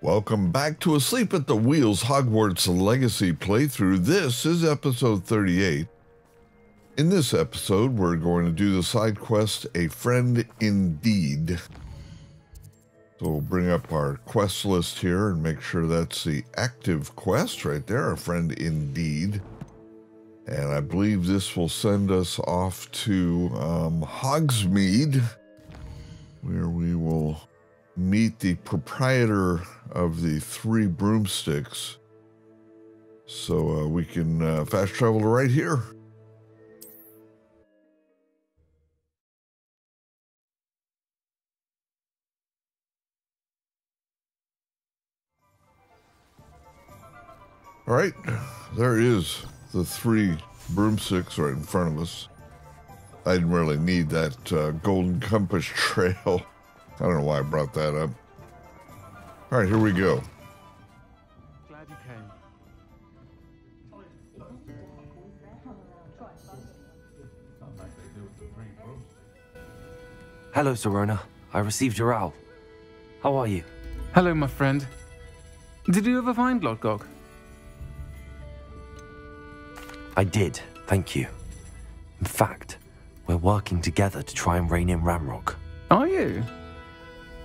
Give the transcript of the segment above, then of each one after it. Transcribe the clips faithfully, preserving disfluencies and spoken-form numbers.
Welcome back to Asleep at the Wheel's Hogwarts Legacy playthrough. This is episode thirty-eight. In this episode, we're going to do the side quest, A Friend Indeed. So we'll bring up our quest list here and make sure that's the active quest right there, A Friend Indeed. And I believe this will send us off to um, Hogsmeade, where we will meet the proprietor of the Three Broomsticks. So uh, we can uh, fast travel to right here. All right, there is the Three Broomsticks right in front of us. I didn't really need that uh, Golden Compass trail. I don't know why I brought that up. All right, here we go. Glad you came. Hello, Sirona. I received your owl. How are you? Hello, my friend. Did you ever find Lodgok? I did, thank you. In fact, we're working together to try and rein in Ranrok. Are you?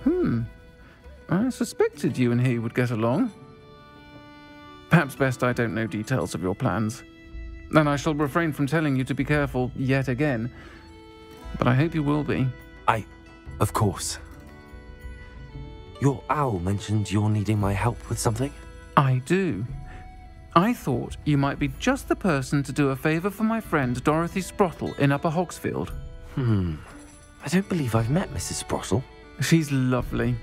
Hmm. I suspected you and he would get along. Perhaps best I don't know details of your plans. And I shall refrain from telling you to be careful yet again. But I hope you will be. I... of course. Your owl mentioned you're needing my help with something? I do. I thought you might be just the person to do a favour for my friend Dorothy Sprottle in Upper Hawksfield. Hmm. I don't believe I've met Missus Sprottle. She's lovely.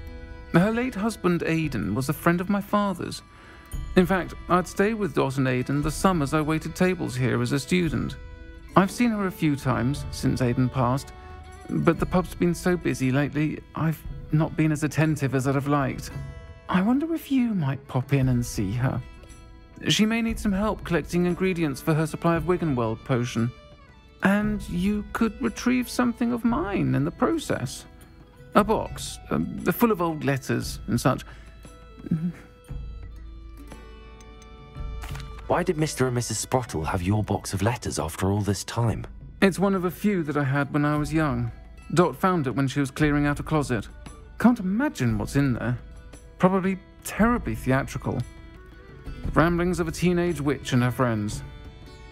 Her late husband, Aiden, was a friend of my father's. In fact, I'd stay with Dot and Aiden the summers I waited tables here as a student. I've seen her a few times since Aiden passed, but the pub's been so busy lately, I've not been as attentive as I'd have liked. I wonder if you might pop in and see her. She may need some help collecting ingredients for her supply of Wiggenweld potion, and you could retrieve something of mine in the process. A box, um, full of old letters and such. Why did Mister and Missus Sprottle have your box of letters after all this time? It's one of a few that I had when I was young. Dot found it when she was clearing out a closet. Can't imagine what's in there. Probably terribly theatrical. The ramblings of a teenage witch and her friends.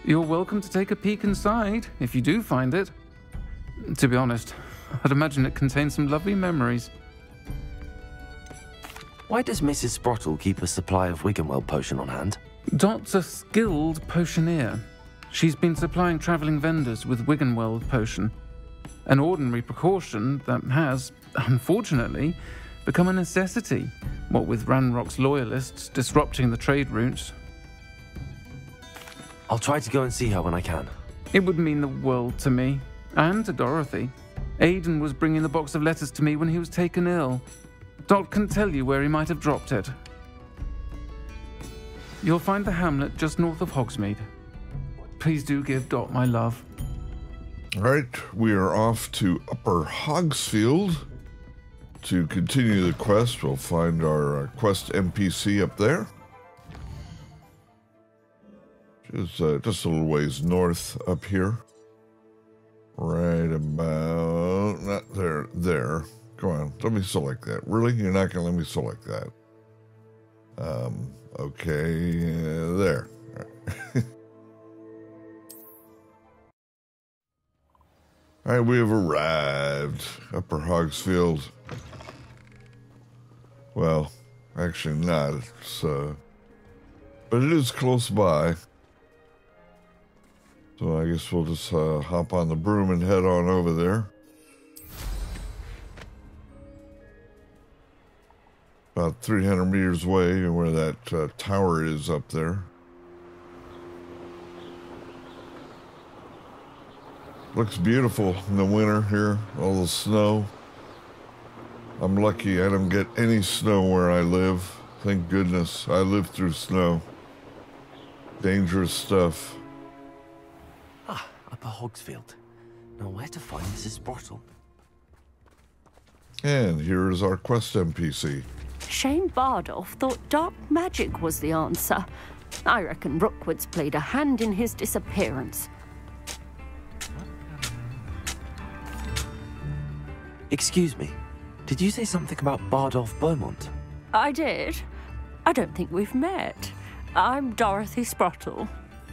You're welcome to take a peek inside, if you do find it. To be honest, I'd imagine it contains some lovely memories. Why does Missus Sprottle keep a supply of Wiggenweld potion on hand? Dot's a skilled potioneer. She's been supplying travelling vendors with Wiggenweld potion, an ordinary precaution that has, unfortunately, become a necessity, what with Ranrock's loyalists disrupting the trade routes. I'll try to go and see her when I can. It would mean the world to me, and to Dorothy. Aiden was bringing the box of letters to me when he was taken ill. Dot can tell you where he might have dropped it. You'll find the hamlet just north of Hogsmeade. Please do give Dot my love. All right, we are off to Upper Hawksfield. To continue the quest, we'll find our uh, quest N P C up there. Just, uh, just a little ways north up here. Right about, not there, there. Go on, let me select that. Really? You're not going to let me select that. Um, okay, uh, there. All right. All right, we have arrived. Upper Hawksfield. Well, actually not, it's, uh, but it is close by. So I guess we'll just uh, hop on the broom and head on over there. About three hundred meters away where that uh, tower is up there. Looks beautiful in the winter here, all the snow. I'm lucky I don't get any snow where I live. Thank goodness I lived through snow. Dangerous stuff. Upper Hawksfield. Now where to find Missus Sprottle? And here is our quest N P C. Shane Bardolph thought dark magic was the answer. I reckon Rookwood's played a hand in his disappearance. Excuse me, did you say something about Bardolph Beaumont? I did. I don't think we've met. I'm Dorothy Sprottle.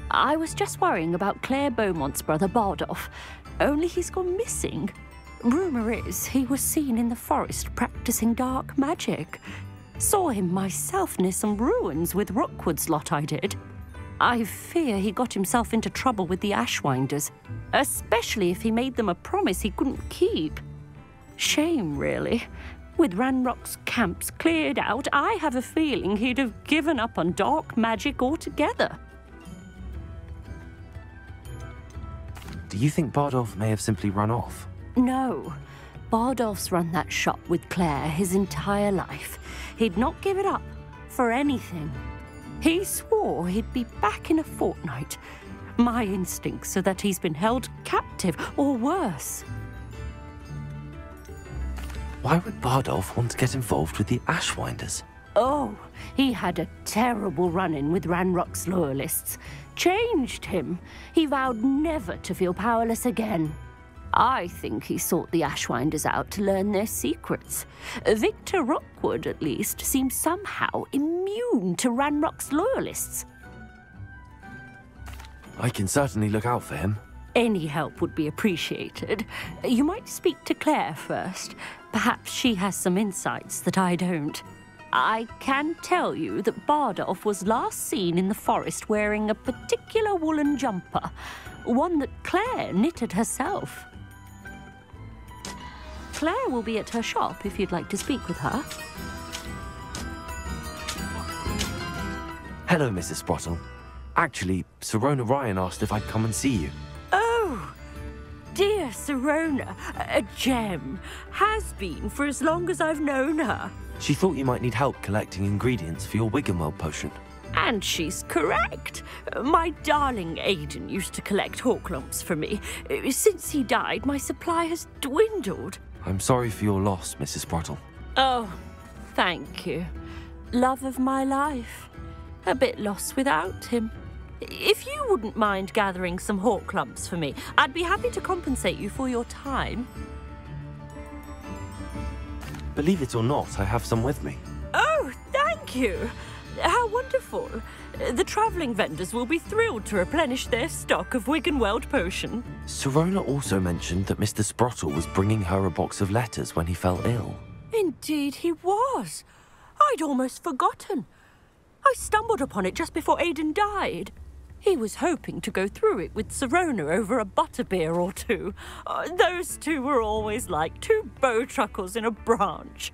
I was just worrying about Claire Beaumont's brother Bardolph, only he's gone missing. Rumour is he was seen in the forest practising dark magic. Saw him myself near some ruins with Rookwood's lot, I did. I fear he got himself into trouble with the Ashwinders, especially if he made them a promise he couldn't keep. Shame, really. With Ranrock's camps cleared out, I have a feeling he'd have given up on dark magic altogether. Do you think Bardolph may have simply run off? No. Bardolph's run that shop with Claire his entire life. He'd not give it up for anything. He swore he'd be back in a fortnight. My instincts are that he's been held captive, or worse. Why would Bardolph want to get involved with the Ashwinders? Oh, he had a terrible run-in with Ranrock's loyalists. Changed him. He vowed never to feel powerless again. I think he sought the Ashwinders out to learn their secrets. Victor Rookwood, at least, seems somehow immune to Ranrock's loyalists. I can certainly look out for him. Any help would be appreciated. You might speak to Claire first. Perhaps she has some insights that I don't. I can tell you that Bardolph was last seen in the forest wearing a particular woolen jumper, one that Claire knitted herself. Claire will be at her shop if you'd like to speak with her. Hello, Missus Sprottle. Actually, Sirona Ryan asked if I'd come and see you. Oh, dear Sirona, a gem, has been for as long as I've known her. She thought you might need help collecting ingredients for your Wiggenweld potion. And she's correct. My darling Aiden used to collect horklumps for me. Since he died, my supply has dwindled. I'm sorry for your loss, Missus Sprottle. Oh, thank you. Love of my life. A bit lost without him. If you wouldn't mind gathering some horklumps for me, I'd be happy to compensate you for your time. Believe it or not, I have some with me. Oh, thank you. How wonderful. The travelling vendors will be thrilled to replenish their stock of Wiggenweld potion. Sirona also mentioned that Mister Sprottle was bringing her a box of letters when he fell ill. Indeed he was. I'd almost forgotten. I stumbled upon it just before Aiden died. He was hoping to go through it with Sirona over a butterbeer or two. Uh, those two were always like two bow truckles in a branch.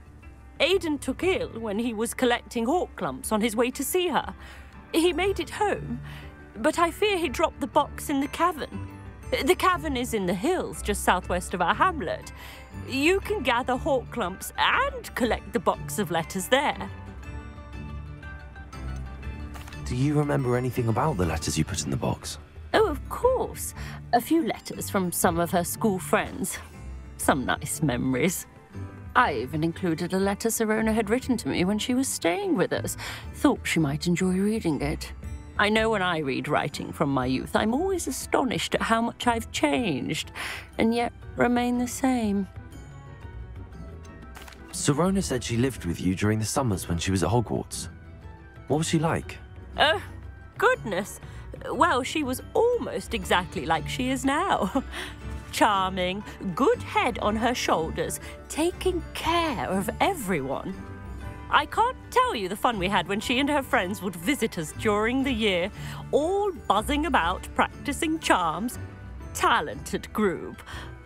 Aiden took ill when he was collecting horklumps on his way to see her. He made it home, but I fear he dropped the box in the cavern. The cavern is in the hills just southwest of our hamlet. You can gather horklumps and collect the box of letters there. Do you remember anything about the letters you put in the box? Oh, of course. A few letters from some of her school friends. Some nice memories. I even included a letter Sirona had written to me when she was staying with us. Thought she might enjoy reading it. I know when I read writing from my youth, I'm always astonished at how much I've changed, and yet remain the same. Sirona said she lived with you during the summers when she was at Hogwarts. What was she like? Oh, goodness. Well, she was almost exactly like she is now. Charming, good head on her shoulders, taking care of everyone. I can't tell you the fun we had when she and her friends would visit us during the year, all buzzing about, practicing charms. Talented group.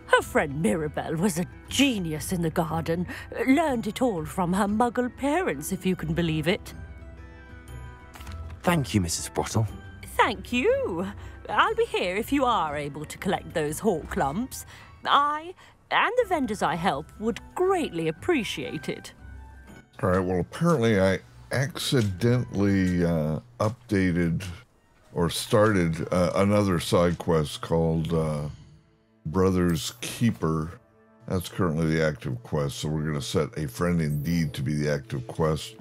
Her friend Mirabel was a genius in the garden, learned it all from her muggle parents, if you can believe it. Thank you, Missus Sprottle. Thank you. I'll be here if you are able to collect those horklumps. I, and the vendors I help, would greatly appreciate it. All right, well, apparently I accidentally uh, updated or started uh, another side quest called uh, Brother's Keeper. That's currently the active quest, so we're going to set A Friend Indeed to be the active quest.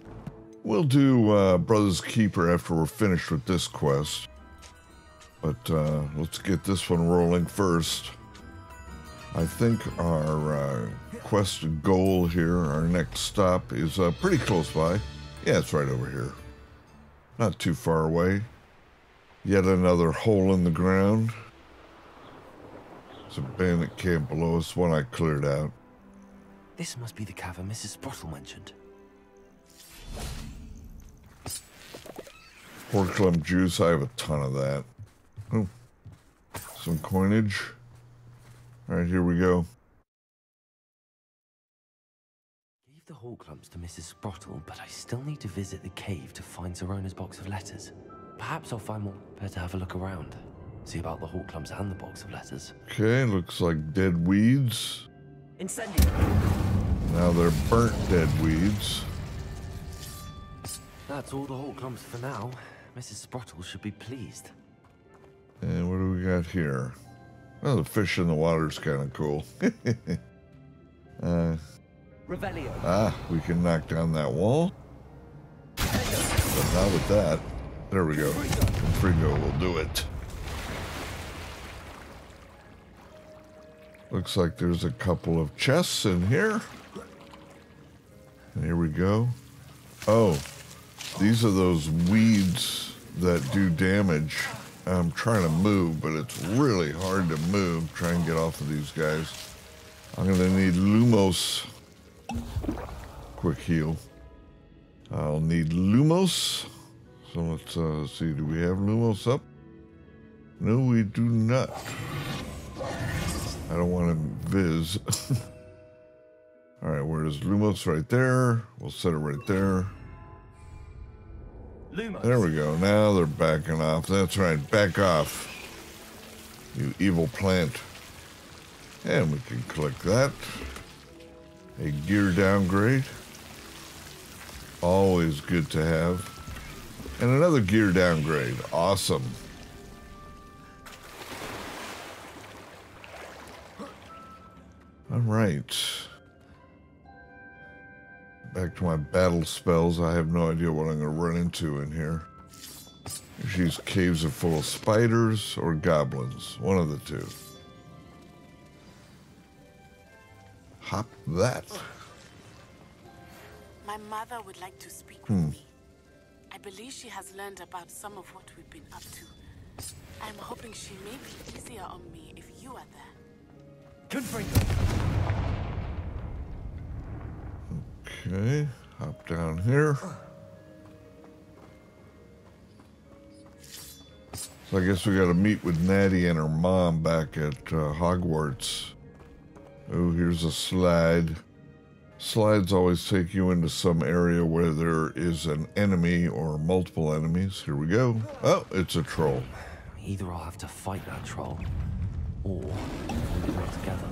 We'll do uh, Brother's Keeper after we're finished with this quest. But uh, let's get this one rolling first. I think our uh, quest goal here, our next stop, is uh, pretty close by. Yeah, it's right over here. Not too far away. Yet another hole in the ground. There's a bandit camp below us, one I cleared out. This must be the cavern Missus Sprottle mentioned. Horklump juice, I have a ton of that. Oh, some coinage. All right, here we go. Gave the Horklumps to Missus Sprottle, but I still need to visit the cave to find Sirona's box of letters. Perhaps I'll find more. Better have a look around. See about the Horklumps and the box of letters. Okay, looks like dead weeds. Incendio. Now they're burnt dead weeds. That's all the Horklumps for now. Missus Sprottle should be pleased. And what do we got here? Oh, the fish in the water is kind of cool. uh, Revelio. Ah, we can knock down that wall. But not with that. There we go. Confrigo will do it. Looks like there's a couple of chests in here. And here we go. Oh, these are those weeds that do damage. I'm trying to move, but it's really hard to move. Try and get off of these guys. I'm going to need Lumos. Quick heal. I'll need Lumos. So let's uh, see, do we have Lumos up? No, we do not. I don't want to viz. All right, where is Lumos? Right there. We'll set it right there. Lumos. There we go. Now they're backing off. That's right. Back off, you evil plant. And we can click that. A gear downgrade. Always good to have. And another gear downgrade. Awesome. All right. Back to my battle spells. I have no idea what I'm going to run into in here. These caves are full of spiders or goblins. One of the two. Hop that. My mother would like to speak hmm. with me. I believe she has learned about some of what we've been up to. I'm hoping she may be easier on me if you are there. Confringo. Okay, hop down here. So I guess we gotta meet with Natty and her mom back at uh, Hogwarts. Oh, here's a slide. Slides always take you into some area where there is an enemy or multiple enemies. Here we go. Oh, it's a troll. Either I'll have to fight that troll. Together.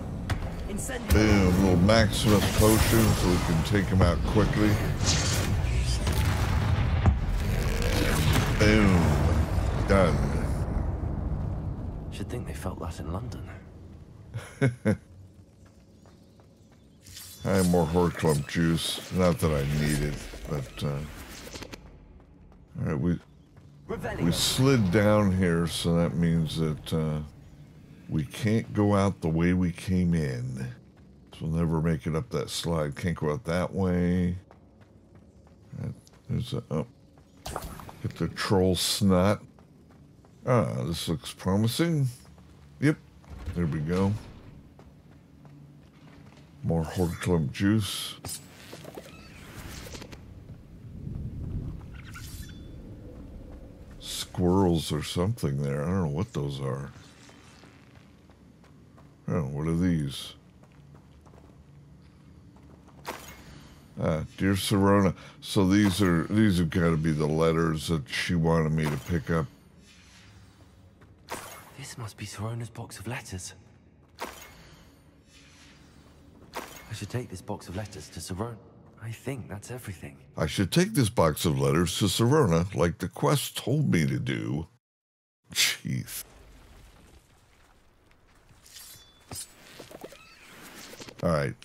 Boom, little Maximus potion so we can take him out quickly. Boom. Done. Should think they felt that in London. I have more horklump juice. Not that I need it, but uh alright, we we slid down here, so that means that uh we can't go out the way we came in. So we'll never make it up that slide. Can't go out that way. There's a... Oh. Get the troll snot. Ah, this looks promising. Yep. There we go. More horklump juice. Squirrels or something there. I don't know what those are. Oh, what are these? Ah, dear Sirona. So these are these have got to be the letters that she wanted me to pick up. This must be Sirona's box of letters. I should take this box of letters to Sirona. I think that's everything. I should take this box of letters to Sirona, like the quest told me to do. Jeez. All right.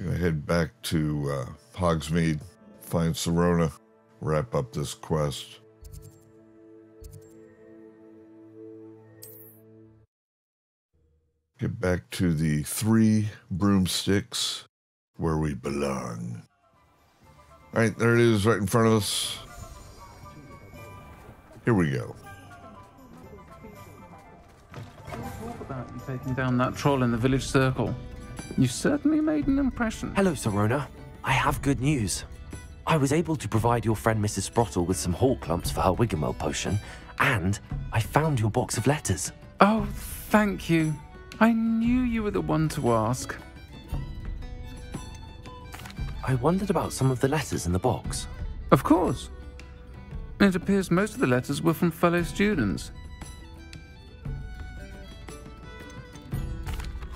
I'm going to head back to uh, Hogsmeade, find Sirona, wrap up this quest. Get back to the three broomsticks where we belong. All right, there it is right in front of us. Here we go. What about you taking down that troll in the village circle? You certainly made an impression. Hello, Sirona. I have good news. I was able to provide your friend Missus Sprottle with some horklumps for her Wiggenweld potion, and I found your box of letters. Oh, thank you. I knew you were the one to ask. I wondered about some of the letters in the box. Of course. It appears most of the letters were from fellow students.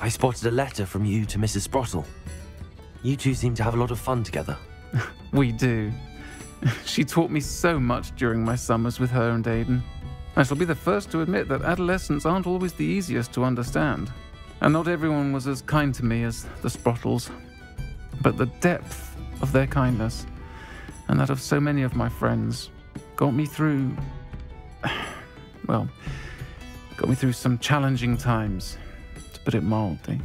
I spotted a letter from you to Missus Sprottle. You two seem to have a lot of fun together. We do. She taught me so much during my summers with her and Aiden. I shall be the first to admit that adolescents aren't always the easiest to understand. And not everyone was as kind to me as the Sprottles. But the depth of their kindness, and that of so many of my friends, got me through... well, got me through some challenging times, to put it mildly.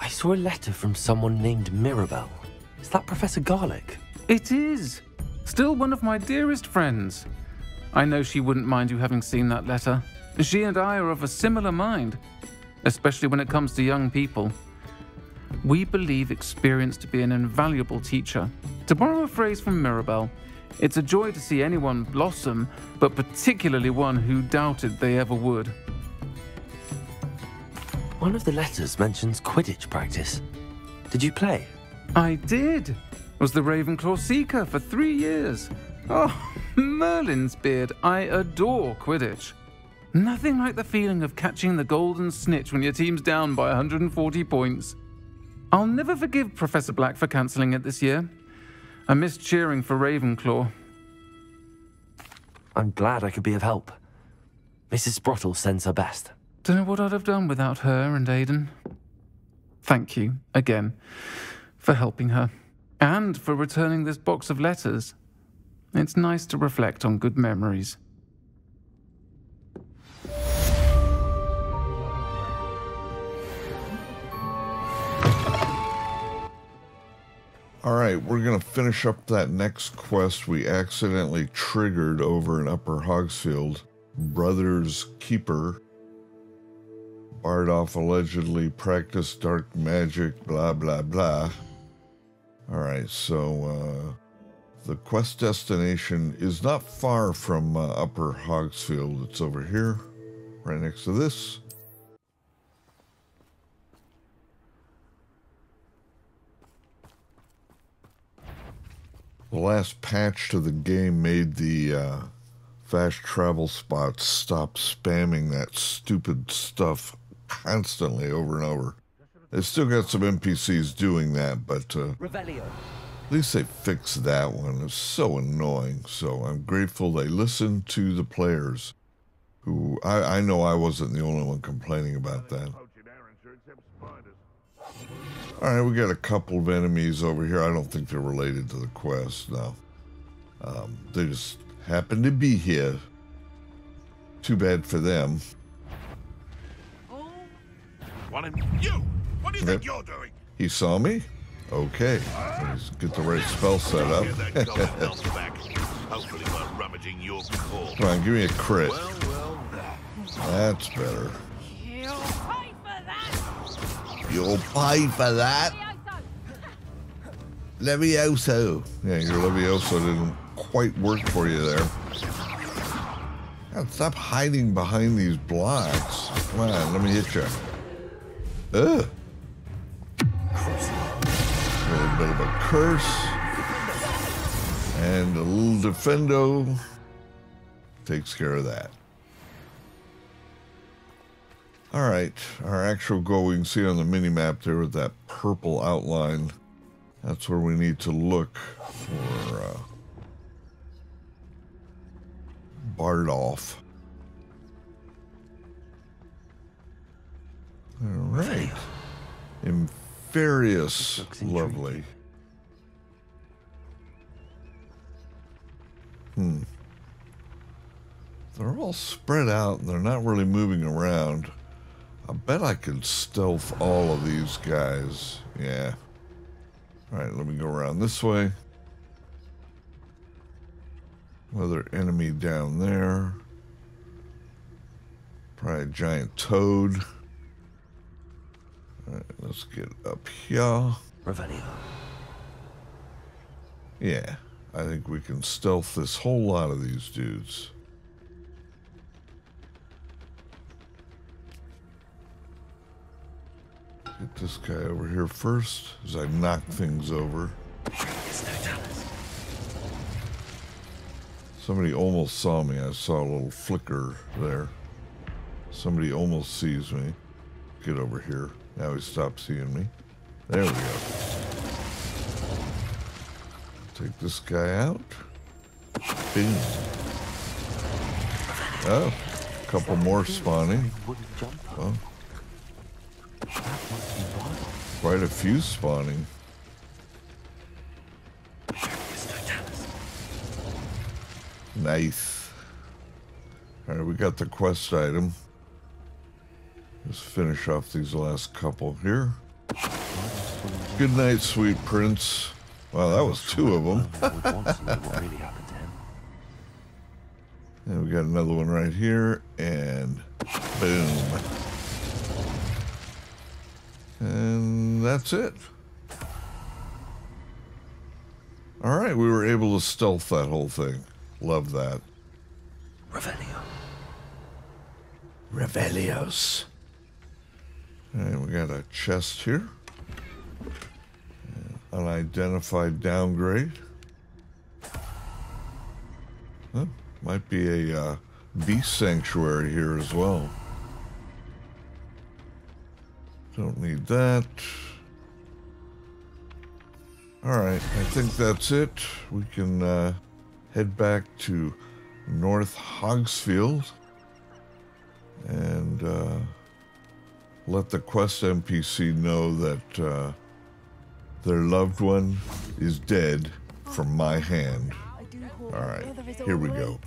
I saw a letter from someone named Mirabel. Is that Professor Garlick? It is! Still one of my dearest friends. I know she wouldn't mind you having seen that letter. She and I are of a similar mind, especially when it comes to young people. We believe experience to be an invaluable teacher. To borrow a phrase from Mirabel, it's a joy to see anyone blossom, but particularly one who doubted they ever would. One of the letters mentions Quidditch practice. Did you play? I did. Was the Ravenclaw Seeker for three years. Oh, Merlin's beard, I adore Quidditch. Nothing like the feeling of catching the golden snitch when your team's down by one hundred forty points. I'll never forgive Professor Black for cancelling it this year. I missed cheering for Ravenclaw. I'm glad I could be of help. Missus Sprottle sends her best. Don't know what I'd have done without her and Aiden. Thank you, again, for helping her. And for returning this box of letters. It's nice to reflect on good memories. All right, we're going to finish up that next quest we accidentally triggered over in Upper Hawksfield. Brother's Keeper. Bardolph allegedly practiced dark magic, blah, blah, blah. All right, so uh, the quest destination is not far from uh, Upper Hawksfield. It's over here, right next to this. The last patch to the game made the uh, fast travel spots stop spamming that stupid stuff constantly over and over. They've still got some N P Cs doing that, but uh, at least they fixed that one. It's so annoying. So I'm grateful they listened to the players, who I, I know I wasn't the only one complaining about that. All right, we got a couple of enemies over here. I don't think they're related to the quest, no. Um, they just happen to be here. Too bad for them. What am you? What do you yep. think you're doing? He saw me? Okay. Let's get the right spell set up. Come on, give me a crit. Well, well, that's better. You'll pay for that. You'll pay for that. Levioso. Yeah, your Levioso didn't quite work for you there. God, stop hiding behind these blocks. Come on, let me hit you. Ugh. A little bit of a curse. And a little Defendo takes care of that. All right, our actual goal, we can see on the mini-map there with that purple outline. That's where we need to look for uh, Bardolph. All right. Inferius. Lovely. Hmm. They're all spread out and they're not really moving around. I bet I could stealth all of these guys. Yeah. All right, let me go around this way. Another enemy down there. Probably a giant toad. All right, let's get up here. Revelio. Yeah, I think we can stealth this whole lot of these dudes. Get this guy over here first, as I knock things over. Somebody almost saw me. I saw a little flicker there. Somebody almost sees me. Get over here. Now he stopped seeing me. There we go. Take this guy out. Bing. Oh, a couple more spawning. Oh. Quite a few spawning. Nice. All right, we got the quest item. Let's finish off these last couple here. Good night, sweet prince. Wow, that was two of them. And we got another one right here, and boom. And that's it. All right, we were able to stealth that whole thing. Love that. Revelio. Revelios. All right, we got a chest here. Unidentified downgrade. Huh, might be a uh, beast sanctuary here as well. Don't need that. All right, I think that's it. We can uh, head back to North Hawksfield and uh, let the quest N P C know that uh, their loved one is dead from my hand. All right, here we go.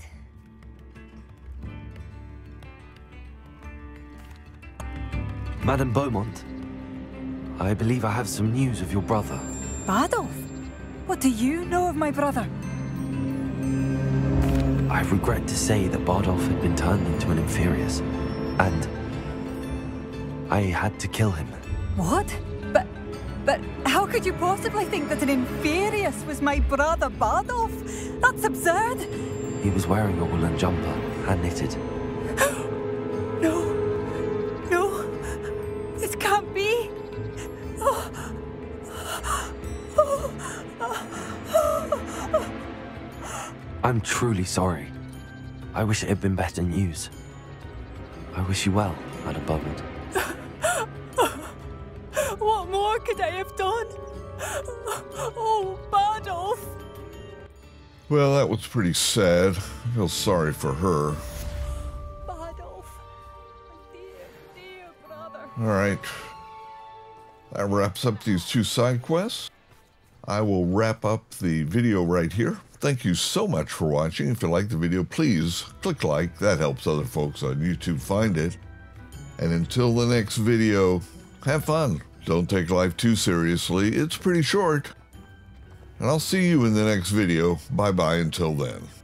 Madame Beaumont, I believe I have some news of your brother. Bardolph? What do you know of my brother? I regret to say that Bardolph had been turned into an Inferius, and I had to kill him. What? But, but how could you possibly think that an Inferius was my brother Bardolph? That's absurd! He was wearing a woolen jumper, hand-knitted. I'm truly sorry. I wish it had been better news. I wish you well, Madame Beaumont. What more could I have done? Oh, Bardolph! Well, that was pretty sad. I feel sorry for her. Bardolph, dear, dear brother. All right. That wraps up these two side quests. I will wrap up the video right here. Thank you so much for watching. If you liked the video, please click like. That helps other folks on YouTube find it. And until the next video, have fun. Don't take life too seriously. It's pretty short. And I'll see you in the next video. Bye-bye until then.